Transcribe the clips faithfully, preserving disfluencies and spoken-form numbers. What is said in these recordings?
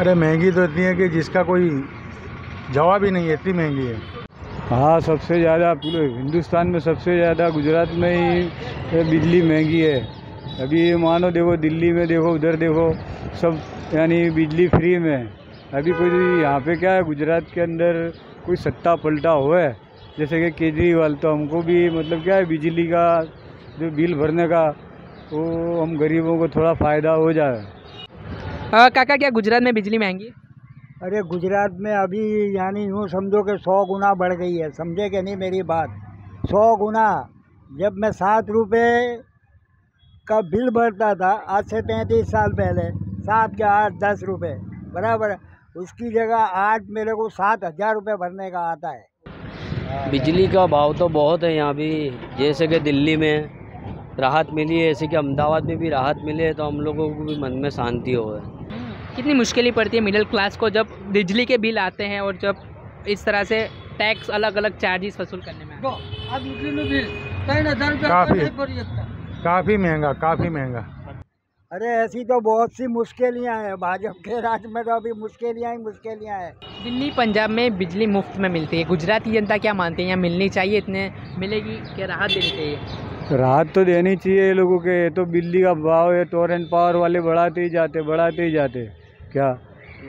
अरे महंगी तो इतनी है कि जिसका कोई जवाब ही नहीं है, इतनी महंगी है। हाँ, सबसे ज़्यादा पूरे हिंदुस्तान में सबसे ज़्यादा गुजरात में ही बिजली महंगी है। अभी मानो देखो, दिल्ली में देखो, उधर देखो, सब यानी बिजली फ्री में। अभी कोई यहाँ पे क्या है, गुजरात के अंदर कोई सट्टा पलटा हुआ है, जैसे कि केजरीवाल, तो हमको भी मतलब क्या है, बिजली का जो बिल भरने का वो हम गरीबों को थोड़ा फ़ायदा हो जाए। आ, काका, क्या गुजरात में बिजली महंगी? अरे गुजरात में अभी यानी यूँ समझो कि सौ गुना बढ़ गई है, समझे कि नहीं मेरी बात, सौ गुना। जब मैं सात रुपये का बिल भरता था आज से पैंतीस साल पहले, सात के आठ दस रुपये बराबर, उसकी जगह आज मेरे को सात हज़ार रुपये भरने का आता है। बिजली का भाव तो बहुत है यहाँ भी, जैसे कि दिल्ली में राहत मिली है, ऐसे कि अहमदाबाद में भी राहत मिले तो हम लोगों को भी मन में शांति हो। कितनी मुश्किलें पड़ती है मिडिल क्लास को जब बिजली के बिल आते हैं और जब इस तरह से टैक्स अलग अलग चार्जेस वसूल करने में। काफ़ी काफ़ी महंगा, काफ़ी महंगा। अरे ऐसी तो बहुत सी मुश्किलियां हैं, भाजपा के राज में तो अभी मुश्किलियां ही मुश्किलियां हैं। दिल्ली पंजाब में बिजली मुफ्त में मिलती है, गुजरात की जनता क्या मानते हैं, यहाँ मिलनी चाहिए, इतने मिलेगी क्या, राहत देनी चाहिए? राहत तो देनी चाहिए लोगों के, तो बिजली का भाव है टोरेंट पावर वाले बढ़ाते ही जाते बढ़ाते ही जाते क्या,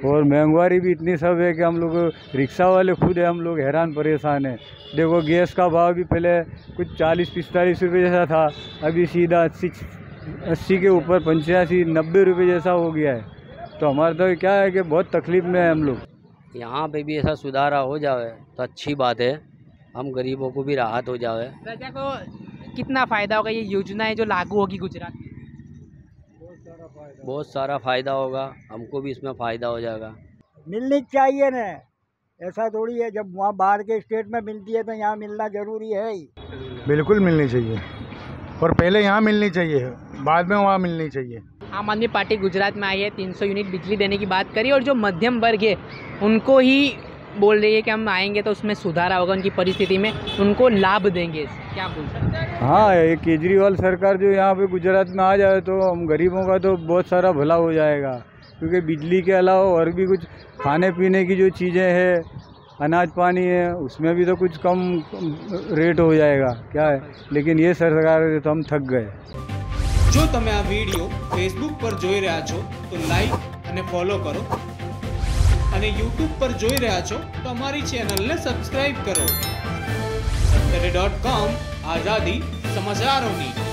और महंगाई भी इतनी सब है कि हम लोग रिक्शा वाले खुद है, हम लोग हैरान परेशान हैं। देखो गैस का भाव भी पहले कुछ चालीस पैंतालीस रुपये जैसा था, अभी सीधा अस्सी अस्सी के ऊपर पंचासी नब्बे रुपये जैसा हो गया है। तो हमारा तो क्या है कि बहुत तकलीफ़ में है हम लोग। यहाँ पे भी ऐसा सुधारा हो जाए तो अच्छी बात है, हम गरीबों को भी राहत हो जाए। प्रजा को कितना फ़ायदा होगा ये योजनाएँ जो लागू होगी गुजरात में? बहुत सारा फ़ायदा होगा, हमको भी इसमें फ़ायदा हो जाएगा। मिलनी चाहिए ना, ऐसा थोड़ी है, जब वहाँ बाहर के स्टेट में मिलती है तो यहाँ मिलना ज़रूरी है ही। बिल्कुल मिलनी चाहिए, और पहले यहाँ मिलनी चाहिए, बाद में वहाँ मिलनी चाहिए। आम आदमी पार्टी गुजरात में आई है, तीन सौ यूनिट बिजली देने की बात करी, और जो मध्यम वर्ग है उनको ही बोल रही है कि हम आएंगे तो उसमें सुधारा होगा, उनकी परिस्थिति में उनको लाभ देंगे, क्या बोल सकते हैं? हाँ, ये केजरीवाल सरकार जो यहाँ पे गुजरात में आ जाए तो हम गरीबों का तो बहुत सारा भला हो जाएगा, क्योंकि बिजली के अलावा और भी कुछ खाने पीने की जो चीज़ें हैं, अनाज पानी है, उसमें भी तो कुछ कम रेट हो जाएगा क्या है, लेकिन ये सरकार तो हम थक गए। जो तमे आ वीडियो फेसबुक पर જોઈ રહ્યા છો तो लाइक અને ફોલો करो, અને यूट्यूब पर જોઈ રહ્યા છો तो हमारी चैनल ने सब्सक्राइब करो। सत्तरे डॉट कॉम आज़ादी समाचारों की।